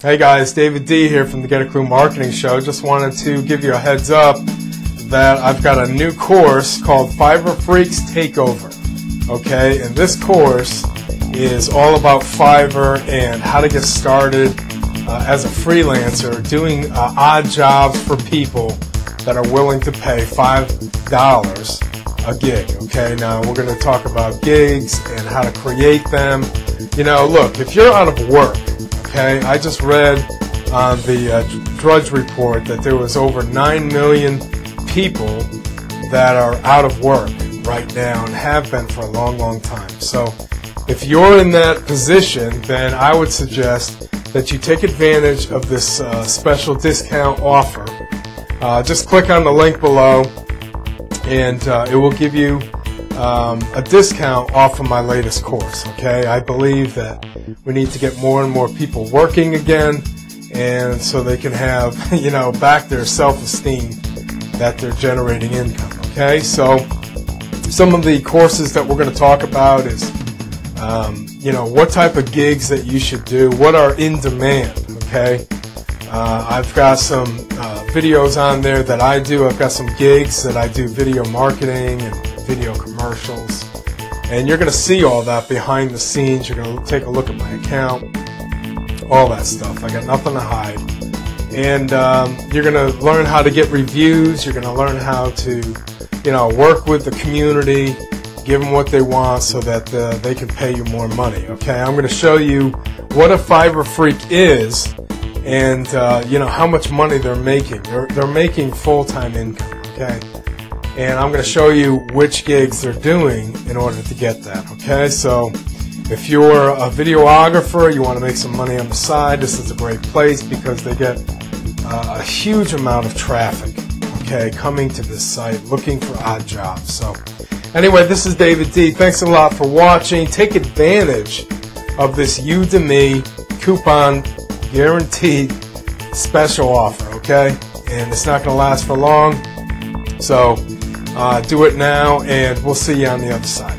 Hey guys, David D here from the Get a Clue Marketing Show. Just wanted to give you a heads up that I've got a new course called Fiverr Freaks Takeover. Okay, and this course is all about Fiverr and how to get started as a freelancer doing odd jobs for people that are willing to pay $5 a gig. Okay, now we're going to talk about gigs and how to create them. You know, look, if you're out of work, okay, I just read on the Drudge Report that there was over 9 million people that are out of work right now and have been for a long, long time. So if you're in that position, then I would suggest that you take advantage of this special discount offer. Just click on the link below and it will give you a discount off of my latest course. Okay, I believe that we need to get more and more people working again, and so they can have, you know, back their self-esteem that they're generating income. Okay, so some of the courses that we're going to talk about is, you know, what type of gigs that you should do, what are in demand. Okay, I've got some videos on there that I do. I've got some gigs that I do video marketing and video commercials, and you're going to see all that behind the scenes. You're going to take a look at my account, all that stuff. I got nothing to hide, and you're going to learn how to get reviews. You're going to learn how to, you know, work with the community, give them what they want so that they can pay you more money. Okay, I'm going to show you what a Fiverr Freak is, and you know how much money they're making. They're making full-time income. Okay. And I'm going to show you which gigs they're doing in order to get that. Okay, so if you're a videographer, you want to make some money on the side, this is a great place because they get a huge amount of traffic, okay, coming to this site looking for odd jobs. So anyway, this is David D. Thanks a lot for watching. Take advantage of this Udemy coupon guaranteed special offer, okay? And it's not going to last for long, so do it now, and we'll see you on the other side.